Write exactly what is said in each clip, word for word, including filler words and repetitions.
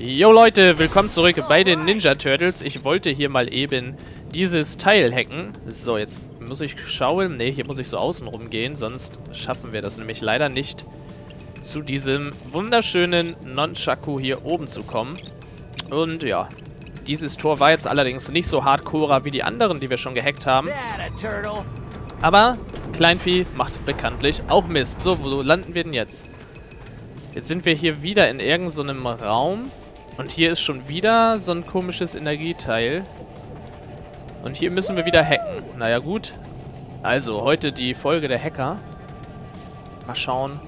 Jo Leute, willkommen zurück bei den Ninja Turtles. Ich wollte hier mal eben dieses Teil hacken. So, jetzt muss ich schauen. Ne, hier muss ich so außen rumgehen, sonst schaffen wir das nämlich leider nicht, zu diesem wunderschönen Non-Shaku hier oben zu kommen. Und ja, dieses Tor war jetzt allerdings nicht so hardcore wie die anderen, die wir schon gehackt haben. Aber Kleinvieh macht bekanntlich auch Mist. So, wo landen wir denn jetzt? Jetzt sind wir hier wieder in irgend so einem Raum. Und hier ist schon wieder so ein komisches Energieteil. Und hier müssen wir wieder hacken. Naja, gut. Also, heute die Folge der Hacker. Mal schauen.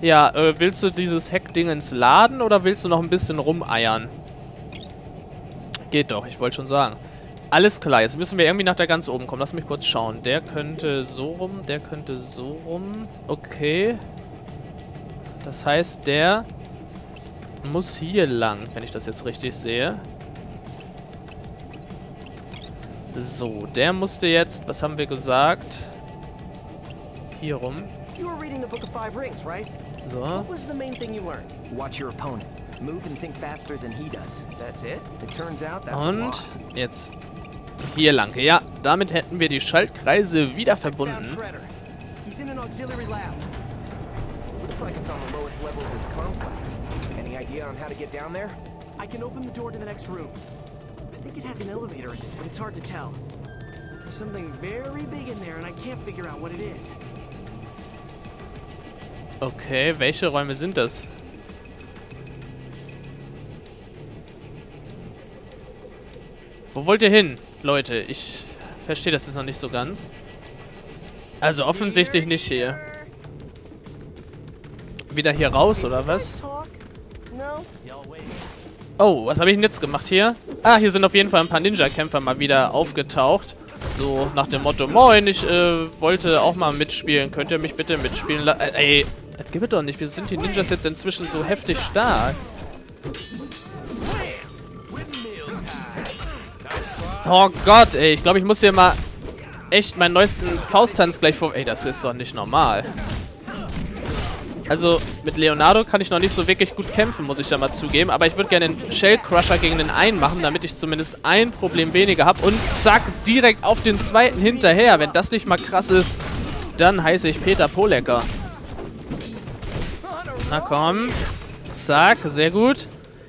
Ja, äh, willst du dieses Hackdingens laden oder willst du noch ein bisschen rumeiern? Geht doch, ich wollte schon sagen. Alles klar, jetzt müssen wir irgendwie nach da ganz oben kommen. Lass mich kurz schauen. Der könnte so rum, der könnte so rum. Okay. Das heißt, der muss hier lang, wenn ich das jetzt richtig sehe. So, der musste jetzt, was haben wir gesagt? Hier rum. So. Und jetzt hier lang. Ja, damit hätten wir die Schaltkreise wieder verbunden. Okay, welche Räume sind das? Wo wollt ihr hin, Leute? Ich verstehe das jetzt noch nicht so ganz. Also offensichtlich nicht hier. Wieder hier raus, oder was? Oh, was habe ich denn jetzt gemacht hier? Ah, hier sind auf jeden Fall ein paar Ninja-Kämpfer mal wieder aufgetaucht. So, nach dem Motto, moin, ich äh, wollte auch mal mitspielen. Könnt ihr mich bitte mitspielen lassen? Äh, ey, das gibt es doch nicht. Wieso sind die Ninjas jetzt inzwischen so heftig stark? Oh Gott, ey, ich glaube, ich muss hier mal echt meinen neuesten Fausttanz gleich vor... Ey, das ist doch nicht normal. Also, mit Leonardo kann ich noch nicht so wirklich gut kämpfen, muss ich ja mal zugeben. Aber ich würde gerne den Shell Crusher gegen den einen machen, damit ich zumindest ein Problem weniger habe. Und zack, direkt auf den zweiten hinterher. Wenn das nicht mal krass ist, dann heiße ich Peter Polecker. Na komm. Zack, sehr gut.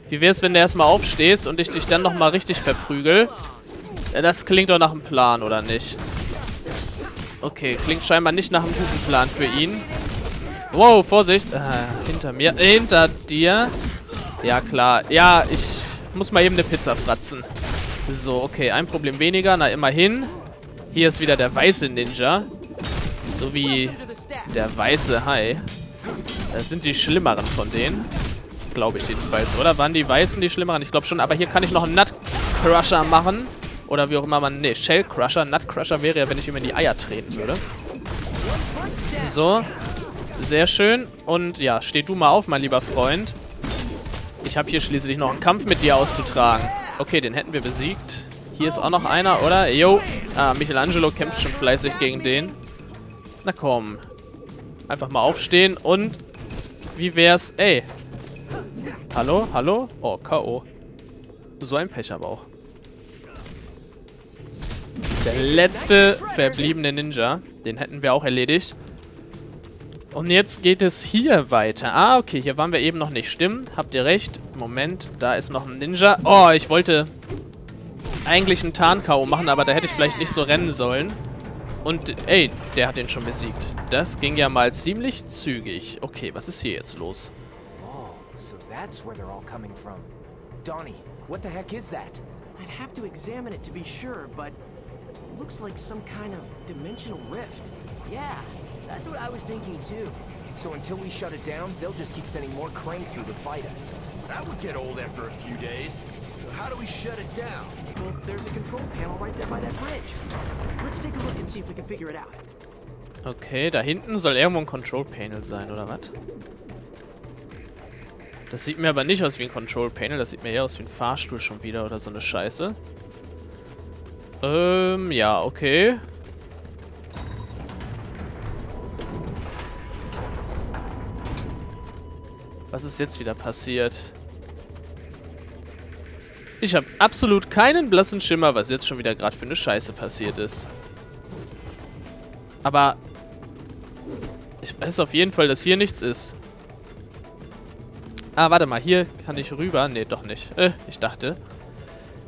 Wie wär's, wenn du erstmal aufstehst und ich dich dann nochmal richtig verprügel? Das klingt doch nach einem Plan, oder nicht? Okay, klingt scheinbar nicht nach einem guten Plan für ihn. Wow, Vorsicht. Ah, hinter mir. Äh, hinter dir. Ja, klar. Ja, ich muss mal eben eine Pizza fratzen. So, okay. Ein Problem weniger. Na, immerhin. Hier ist wieder der weiße Ninja. So wie der weiße Hai. Das sind die schlimmeren von denen. Glaube ich jedenfalls, oder? Waren die weißen die schlimmeren? Ich glaube schon. Aber hier kann ich noch einen Nut Crusher machen. Oder wie auch immer man... Ne, Shell Crusher. Nut Crusher wäre ja, wenn ich ihm in die Eier treten würde. So. Sehr schön. Und ja, steh du mal auf, mein lieber Freund. Ich habe hier schließlich noch einen Kampf mit dir auszutragen. Okay, den hätten wir besiegt. Hier ist auch noch einer, oder? Yo. Ah, Michelangelo kämpft schon fleißig gegen den. Na komm. Einfach mal aufstehen und... Wie wär's? Ey. Hallo? Hallo? Oh, K O So ein Pech aber auch. Der letzte verbliebene Ninja. Den hätten wir auch erledigt. Und jetzt geht es hier weiter. Ah, okay, hier waren wir eben noch nicht. Stimmt, habt ihr recht. Moment, da ist noch ein Ninja. Oh, ich wollte eigentlich einen Tarn-K O machen, aber da hätte ich vielleicht nicht so rennen sollen. Und, ey, der hat den schon besiegt. Das ging ja mal ziemlich zügig. Okay, was ist hier jetzt los? Oh, so that's where they're all coming from. Donnie, what the heck is that? I'd have to examine it to be sure, but it looks like some kind of dimensional rift. Yeah. That's what I was thinking too. So until we shut it down, they'll just keep sending more cranes through to fight us. That would get old after a few days. So how do we shut it down? Well, there's a control panel right there by that bridge. Let's take a look and see if we can figure it out. Okay, da hinten soll irgendwo ein Control Panel sein, oder was? Das sieht mir aber nicht aus wie ein Control Panel, das sieht mir eher aus wie ein Fahrstuhl schon wieder oder so eine Scheiße. Ähm, ja, okay. Was ist jetzt wieder passiert? Ich habe absolut keinen blassen Schimmer, was jetzt schon wieder gerade für eine Scheiße passiert ist. Aber ich weiß auf jeden Fall, dass hier nichts ist. Ah, warte mal, hier kann ich rüber. Nee, doch nicht. Äh, ich dachte.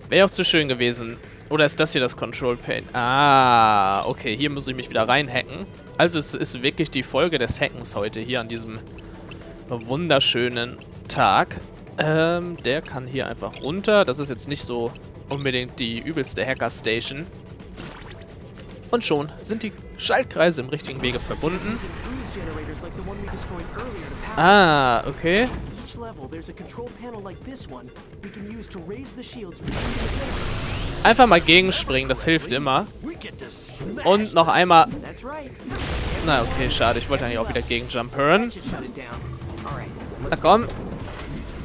Wäre auch zu schön gewesen. Oder ist das hier das Control Pane? Ah, okay, hier muss ich mich wieder reinhacken. Also es ist wirklich die Folge des Hackens heute hier an diesem wunderschönen Tag. Ähm, der kann hier einfach runter. Das ist jetzt nicht so unbedingt die übelste Hacker-Station. Und schon sind die Schaltkreise im richtigen Wege verbunden. Ah, okay. Einfach mal gegenspringen, das hilft immer. Und noch einmal... Na, okay, schade. Ich wollte eigentlich auch wieder gegen Jumpern. Na komm.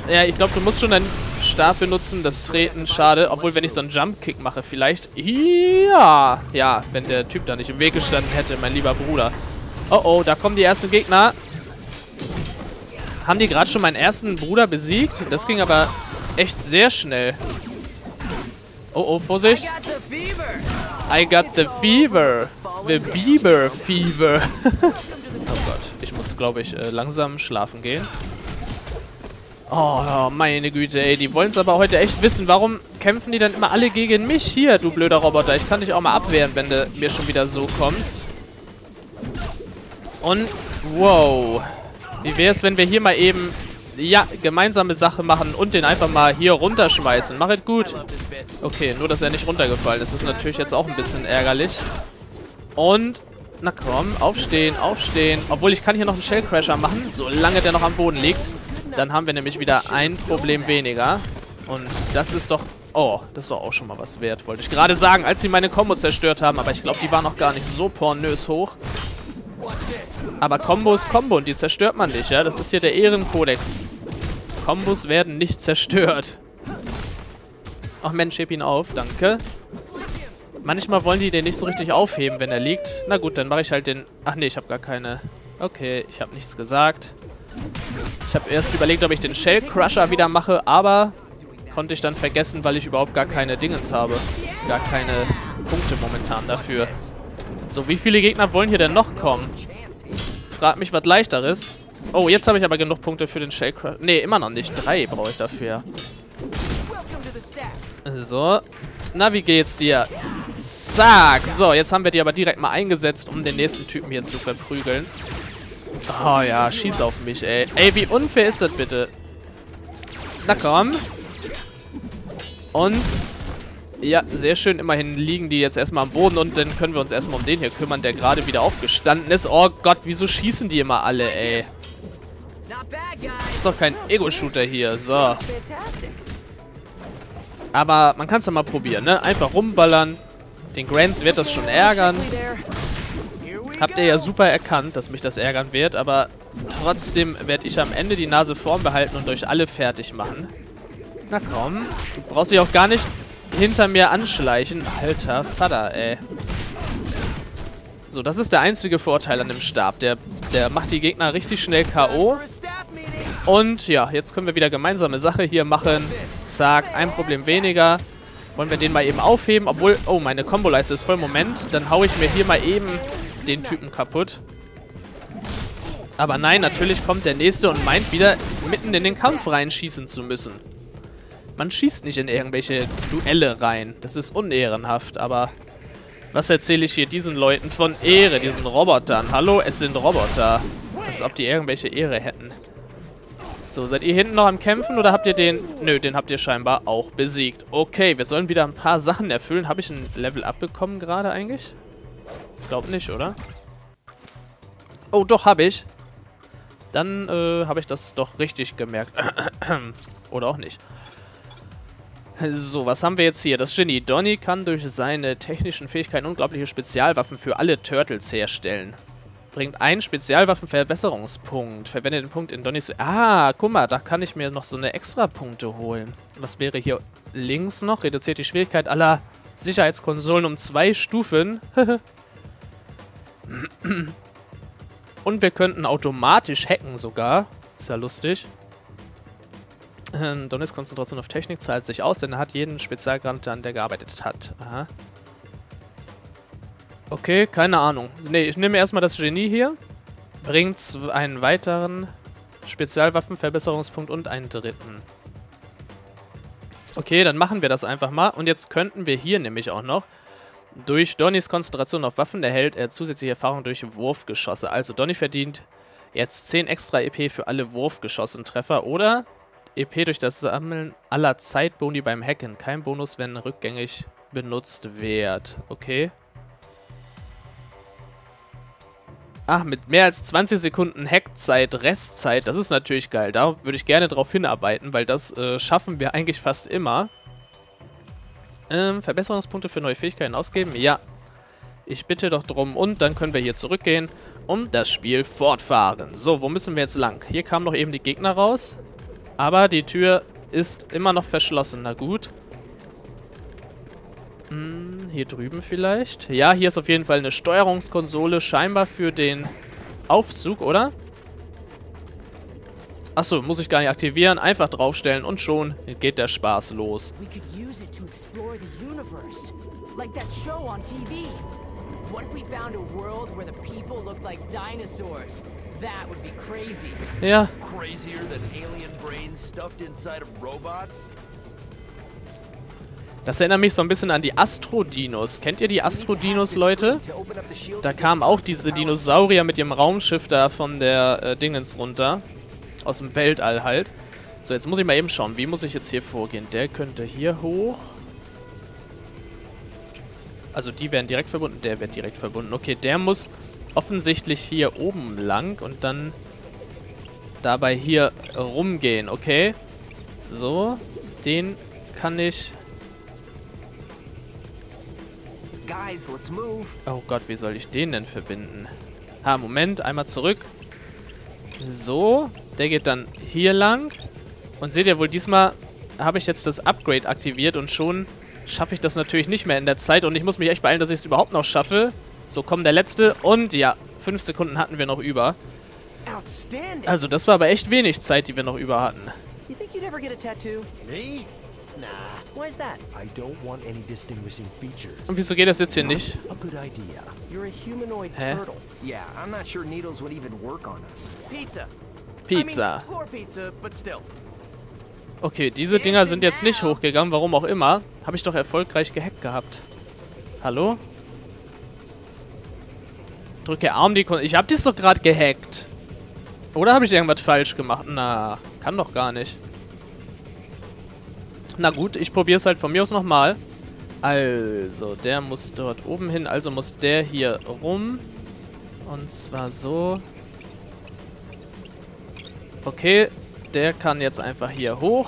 Ja, ich glaube, du musst schon deinen Stab benutzen, das Treten, schade. Obwohl, wenn ich so einen Jump-Kick mache, vielleicht... Ja, ja, wenn der Typ da nicht im Weg gestanden hätte, mein lieber Bruder. Oh, oh, da kommen die ersten Gegner. Haben die gerade schon meinen ersten Bruder besiegt? Das ging aber echt sehr schnell. Oh, oh, Vorsicht. I got the fever. The Bieber Fever. Oh Gott, ich muss, glaube ich, langsam schlafen gehen. Oh, meine Güte, ey. Die wollen es aber heute echt wissen. Warum kämpfen die dann immer alle gegen mich? Hier, du blöder Roboter. Ich kann dich auch mal abwehren, wenn du mir schon wieder so kommst. Und, wow. Wie wäre es, wenn wir hier mal eben, ja, gemeinsame Sache machen und den einfach mal hier runterschmeißen. Mach es gut. Okay, nur, dass er nicht runtergefallen ist. Das ist natürlich jetzt auch ein bisschen ärgerlich. Und, na komm, aufstehen, aufstehen. Obwohl, ich kann hier noch einen Shell Crusher machen, solange der noch am Boden liegt. Dann haben wir nämlich wieder ein Problem weniger. Und das ist doch... Oh, das ist doch auch schon mal was wert, wollte ich gerade sagen, als sie meine Kombos zerstört haben. Aber ich glaube, die waren noch gar nicht so pornös hoch. Aber Kombo ist Kombo und die zerstört man nicht, ja? Das ist hier der Ehrenkodex. Kombos werden nicht zerstört. Ach Mensch, heb ihn auf, danke. Manchmal wollen die den nicht so richtig aufheben, wenn er liegt. Na gut, dann mache ich halt den... Ach nee, ich habe gar keine... Okay, ich habe nichts gesagt. Ich habe erst überlegt, ob ich den Shell Crusher wieder mache, aber konnte ich dann vergessen, weil ich überhaupt gar keine Dingens habe. Gar keine Punkte momentan dafür. So, wie viele Gegner wollen hier denn noch kommen? Frag mich was Leichteres. Oh, jetzt habe ich aber genug Punkte für den Shell Crusher. Ne, immer noch nicht. Drei brauche ich dafür. So. Na, wie geht's dir? Zack. So, jetzt haben wir die aber direkt mal eingesetzt, um den nächsten Typen hier zu verprügeln. Oh ja, schieß auf mich, ey. Ey, wie unfair ist das bitte? Na komm. Und... Ja, sehr schön. Immerhin liegen die jetzt erstmal am Boden und dann können wir uns erstmal um den hier kümmern, der gerade wieder aufgestanden ist. Oh Gott, wieso schießen die immer alle, ey? Ist doch kein Ego-Shooter hier, so. Aber man kann es ja mal probieren, ne? Einfach rumballern. Den Grants wird das schon ärgern. Habt ihr ja super erkannt, dass mich das ärgern wird, aber trotzdem werde ich am Ende die Nase vorn behalten und euch alle fertig machen. Na komm, du brauchst dich auch gar nicht hinter mir anschleichen. Alter Vater, ey. So, das ist der einzige Vorteil an dem Stab. Der, der macht die Gegner richtig schnell K O. Und ja, jetzt können wir wieder gemeinsame Sache hier machen. Zack, ein Problem weniger. Wollen wir den mal eben aufheben, obwohl... Oh, meine Komboleiste ist voll. Moment, dann hau ich mir hier mal eben... den Typen kaputt. Aber nein, natürlich kommt der nächste und meint wieder mitten in den Kampf reinschießen zu müssen. Man schießt nicht in irgendwelche Duelle rein. Das ist unehrenhaft, aber was erzähle ich hier diesen Leuten von Ehre, diesen Robotern? Hallo, es sind Roboter. Als ob die irgendwelche Ehre hätten. So, seid ihr hinten noch am Kämpfen oder habt ihr den... Nö, den habt ihr scheinbar auch besiegt. Okay, wir sollen wieder ein paar Sachen erfüllen. Habe ich ein Level Up bekommen gerade eigentlich? Ich glaube nicht, oder? Oh, doch, habe ich. Dann äh, habe ich das doch richtig gemerkt. Oder auch nicht. So, was haben wir jetzt hier? Das Genie. Donnie kann durch seine technischen Fähigkeiten unglaubliche Spezialwaffen für alle Turtles herstellen. Bringt einen Spezialwaffenverbesserungspunkt. Verwende den Punkt in Donnies... Ah, guck mal, da kann ich mir noch so eine extra Punkte holen. Was wäre hier links noch? Reduziert die Schwierigkeit aller... Sicherheitskonsolen um zwei Stufen. Und wir könnten automatisch hacken sogar. Ist ja lustig. Äh, Donnies Konzentration auf Technik zahlt sich aus, denn er hat jeden Spezialgrant an, der gearbeitet hat. Aha. Okay, keine Ahnung. Ne, ich nehme erstmal das Genie hier. Bringt einen weiteren Spezialwaffenverbesserungspunkt und einen dritten. Okay, dann machen wir das einfach mal. Und jetzt könnten wir hier nämlich auch noch... Durch Donnies Konzentration auf Waffen erhält er zusätzliche Erfahrung durch Wurfgeschosse. Also Donnie verdient jetzt zehn extra E P für alle Wurfgeschosse und Treffer oder E P durch das Sammeln aller Zeitboni beim Hacken. Kein Bonus, wenn rückgängig benutzt wird. Okay. Ach, mit mehr als zwanzig Sekunden Hackzeit, Restzeit, das ist natürlich geil. Da würde ich gerne drauf hinarbeiten, weil das äh, schaffen wir eigentlich fast immer. Ähm, Verbesserungspunkte für neue Fähigkeiten ausgeben? Ja. Ich bitte doch drum. Und dann können wir hier zurückgehen und das Spiel fortfahren. So, wo müssen wir jetzt lang? Hier kamen doch eben die Gegner raus. Aber die Tür ist immer noch verschlossen. Na gut. Hm, hier drüben vielleicht. Ja, hier ist auf jeden Fall eine Steuerungskonsole. Scheinbar für den Aufzug, oder? Achso, muss ich gar nicht aktivieren. Einfach draufstellen und schon geht der Spaß los. Ja. Das erinnert mich so ein bisschen an die Astrodinos. Kennt ihr die Astrodinos, Leute? Da kamen auch diese Dinosaurier mit ihrem Raumschiff da von der äh, Dingens runter. Aus dem Weltall halt. So, jetzt muss ich mal eben schauen. Wie muss ich jetzt hier vorgehen? Der könnte hier hoch. Also die werden direkt verbunden. Der wird direkt verbunden. Okay, der muss offensichtlich hier oben lang und dann dabei hier rumgehen. Okay. So. Den kann ich... Oh Gott, wie soll ich den denn verbinden? Ha, Moment. Einmal zurück. So, der geht dann hier lang. Und seht ihr wohl, diesmal habe ich jetzt das Upgrade aktiviert und schon schaffe ich das natürlich nicht mehr in der Zeit. Und ich muss mich echt beeilen, dass ich es überhaupt noch schaffe. So, komm, der letzte. Und ja, fünf Sekunden hatten wir noch über. Also, das war aber echt wenig Zeit, die wir noch über hatten. Und wieso geht das jetzt hier nicht? Hä? Pizza. Okay, diese Dinger sind jetzt nicht hochgegangen, warum auch immer. Habe ich doch erfolgreich gehackt gehabt. Hallo? Drücke Arm die Kon- Ich habe das doch gerade gehackt. Oder habe ich irgendwas falsch gemacht? Na, kann doch gar nicht. Na gut, ich probiere es halt von mir aus nochmal. Also, der muss dort oben hin, also muss der hier rum. Und zwar so. Okay, der kann jetzt einfach hier hoch.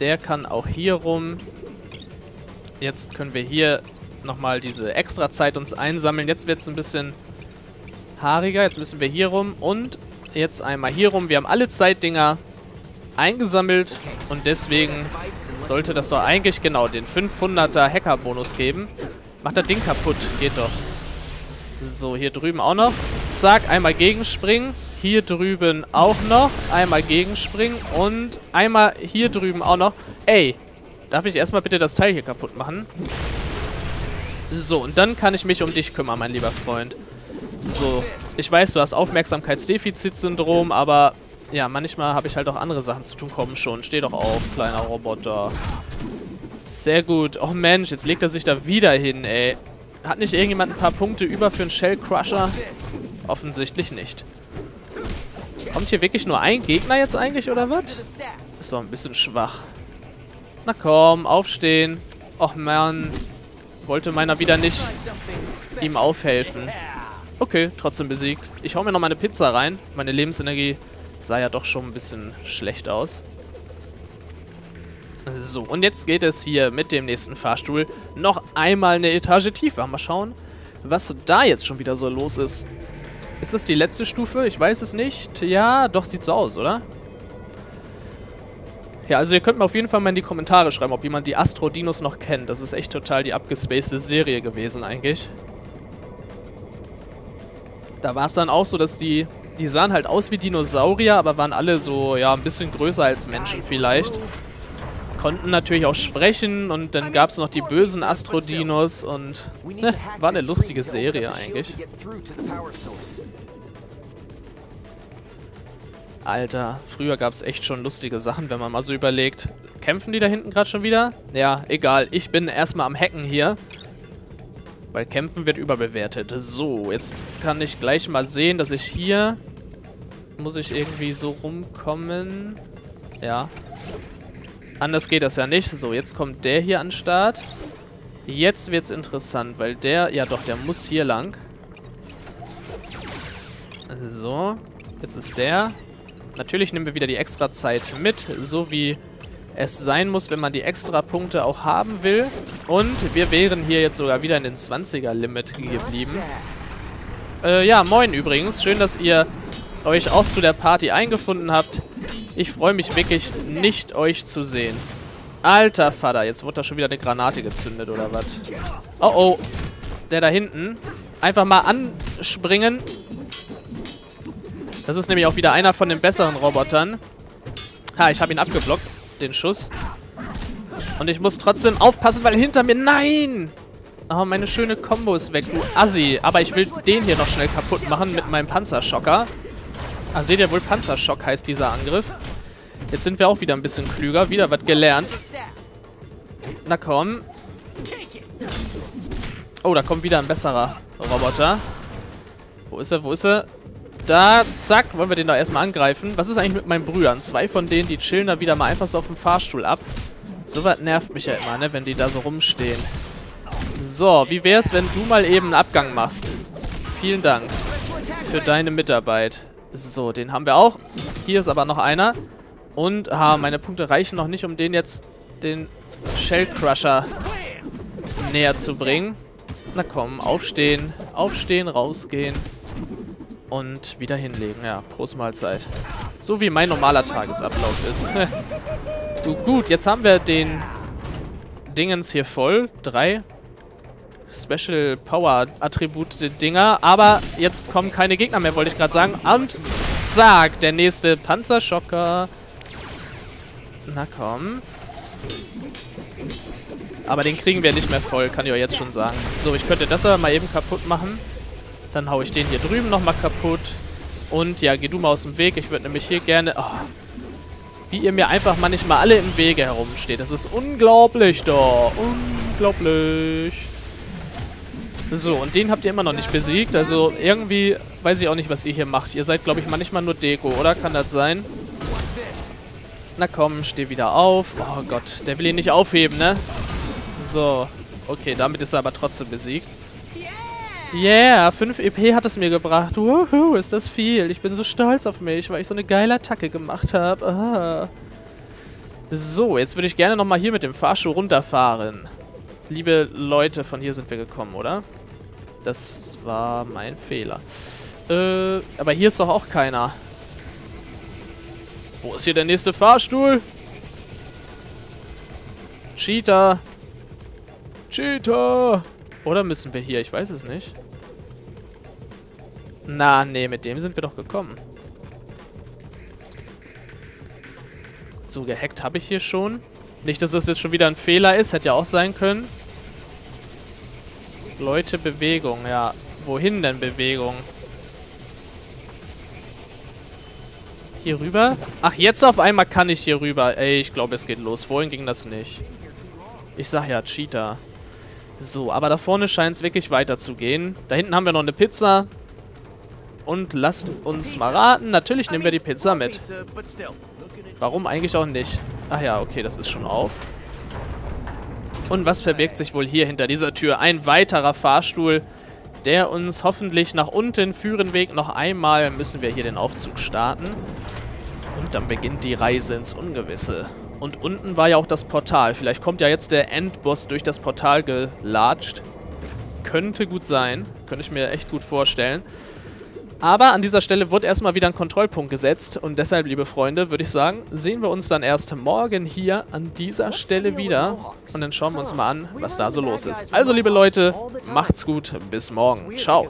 Der kann auch hier rum. Jetzt können wir hier nochmal diese extra Zeit uns einsammeln. Jetzt wird es ein bisschen haariger. Jetzt müssen wir hier rum und jetzt einmal hier rum. Wir haben alle Zeitdinger eingesammelt und deswegen... Sollte das doch eigentlich, genau, den fünfhunderter Hacker-Bonus geben. Macht das Ding kaputt. Geht doch. So, hier drüben auch noch. Zack, einmal gegenspringen. Hier drüben auch noch. Einmal gegenspringen. Und einmal hier drüben auch noch. Ey, darf ich erstmal bitte das Teil hier kaputt machen? So, und dann kann ich mich um dich kümmern, mein lieber Freund. So, ich weiß, du hast Aufmerksamkeitsdefizitsyndrom, aber... Ja, manchmal habe ich halt auch andere Sachen zu tun. Komm schon, steh doch auf, kleiner Roboter. Sehr gut. Oh Mensch, jetzt legt er sich da wieder hin, ey. Hat nicht irgendjemand ein paar Punkte über für einen Shell Crusher? Offensichtlich nicht. Kommt hier wirklich nur ein Gegner jetzt eigentlich, oder was? Ist doch ein bisschen schwach. Na komm, aufstehen. Och man, wollte meiner wieder nicht ihm aufhelfen. Okay, trotzdem besiegt. Ich hau mir noch meine Pizza rein, meine Lebensenergie... Sah ja doch schon ein bisschen schlecht aus. So, und jetzt geht es hier mit dem nächsten Fahrstuhl noch einmal eine Etage tiefer. Mal schauen, was da jetzt schon wieder so los ist. Ist das die letzte Stufe? Ich weiß es nicht. Ja, doch, sieht so aus, oder? Ja, also ihr könnt mir auf jeden Fall mal in die Kommentare schreiben, ob jemand die Astrodinos noch kennt. Das ist echt total die abgespacede Serie gewesen eigentlich. Da war es dann auch so, dass die... Die sahen halt aus wie Dinosaurier, aber waren alle so, ja, ein bisschen größer als Menschen vielleicht. Konnten natürlich auch sprechen und dann gab es noch die bösen Astrodinos und ne, war eine lustige Serie eigentlich. Alter, früher gab es echt schon lustige Sachen, wenn man mal so überlegt. Kämpfen die da hinten gerade schon wieder? Ja, egal, ich bin erstmal am Hacken hier. Weil Kämpfen wird überbewertet. So, jetzt kann ich gleich mal sehen, dass ich hier... Muss ich irgendwie so rumkommen? Ja. Anders geht das ja nicht. So, jetzt kommt der hier an den Start. Jetzt wird's interessant, weil der... Ja doch, der muss hier lang. So, jetzt ist der. Natürlich nehmen wir wieder die extra Zeit mit, so wie... es sein muss, wenn man die extra Punkte auch haben will. Und wir wären hier jetzt sogar wieder in den zwanziger-Limit geblieben. Äh, ja, moin übrigens. Schön, dass ihr euch auch zu der Party eingefunden habt. Ich freue mich wirklich nicht, euch zu sehen. Alter Vater, jetzt wurde da schon wieder eine Granate gezündet, oder was? Oh, oh. Der da hinten. Einfach mal anspringen. Das ist nämlich auch wieder einer von den besseren Robotern. Ha, ich habe ihn abgeblockt. Den Schuss. Und ich muss trotzdem aufpassen, weil hinter mir... Nein! Oh, meine schöne Kombo ist weg, du Assi. Aber ich will den hier noch schnell kaputt machen mit meinem Panzerschocker. Ah, seht ihr wohl, Panzerschock heißt dieser Angriff. Jetzt sind wir auch wieder ein bisschen klüger. Wieder was gelernt. Na komm. Oh, da kommt wieder ein besserer Roboter. Wo ist er, wo ist er? Da, zack, wollen wir den da erstmal angreifen. Was ist eigentlich mit meinen Brüdern? Zwei von denen, die chillen da wieder mal einfach so auf dem Fahrstuhl ab. Sowas nervt mich ja immer, ne, wenn die da so rumstehen. So, wie wär's, wenn du mal eben einen Abgang machst? Vielen Dank für deine Mitarbeit. So, den haben wir auch. Hier ist aber noch einer. Und, ah, meine Punkte reichen noch nicht, um den jetzt, den Shell Crusher näher zu bringen. Na komm, aufstehen, aufstehen, rausgehen. Und wieder hinlegen, ja. Prost Mahlzeit. So wie mein normaler Tagesablauf ist. Gut, jetzt haben wir den Dingens hier voll. Drei Special Power Attribute Dinger. Aber jetzt kommen keine Gegner mehr, wollte ich gerade sagen. Und zack, der nächste Panzerschocker. Na komm. Aber den kriegen wir nicht mehr voll, kann ich euch jetzt schon sagen. So, ich könnte das aber mal eben kaputt machen. Dann hau ich den hier drüben nochmal kaputt. Und ja, geh du mal aus dem Weg. Ich würde nämlich hier gerne... Oh, wie ihr mir einfach manchmal alle im Wege herumsteht. Das ist unglaublich doch. Unglaublich. So, und den habt ihr immer noch nicht besiegt. Also irgendwie weiß ich auch nicht, was ihr hier macht. Ihr seid, glaube ich, manchmal nur Deko, oder? Kann das sein? Na komm, steh wieder auf. Oh Gott, der will ihn nicht aufheben, ne? So. Okay, damit ist er aber trotzdem besiegt. Yeah, fünf E P hat es mir gebracht. Wuhu, ist das viel. Ich bin so stolz auf mich, weil ich so eine geile Attacke gemacht habe. Ah. So, jetzt würde ich gerne nochmal hier mit dem Fahrschuh runterfahren. Liebe Leute, von hier sind wir gekommen, oder? Das war mein Fehler. Äh, aber hier ist doch auch keiner. Wo ist hier der nächste Fahrstuhl? Cheater. Cheater. Oder müssen wir hier? Ich weiß es nicht. Na, nee, mit dem sind wir doch gekommen. So, gehackt habe ich hier schon. Nicht, dass das jetzt schon wieder ein Fehler ist. Hätte ja auch sein können. Leute, Bewegung, ja. Wohin denn Bewegung? Hier rüber? Ach, jetzt auf einmal kann ich hier rüber. Ey, ich glaube, es geht los. Vorhin ging das nicht. Ich sag ja, Cheater. So, aber da vorne scheint es wirklich weiterzugehen. Da hinten haben wir noch eine Pizza. Und lasst uns mal raten. Natürlich nehmen wir die Pizza mit. Warum eigentlich auch nicht? Ach ja, okay, das ist schon auf. Und was verbirgt sich wohl hier hinter dieser Tür? Ein weiterer Fahrstuhl, der uns hoffentlich nach unten führen Weg. Noch einmal müssen wir hier den Aufzug starten. Und dann beginnt die Reise ins Ungewisse. Und unten war ja auch das Portal. Vielleicht kommt ja jetzt der Endboss durch das Portal gelatscht. Könnte gut sein. Könnte ich mir echt gut vorstellen. Aber an dieser Stelle wurde erstmal wieder ein Kontrollpunkt gesetzt. Und deshalb, liebe Freunde, würde ich sagen, sehen wir uns dann erst morgen hier an dieser Stelle wieder. Und dann schauen wir uns mal an, was da so los ist. Also, liebe Leute, macht's gut. Bis morgen. Ciao.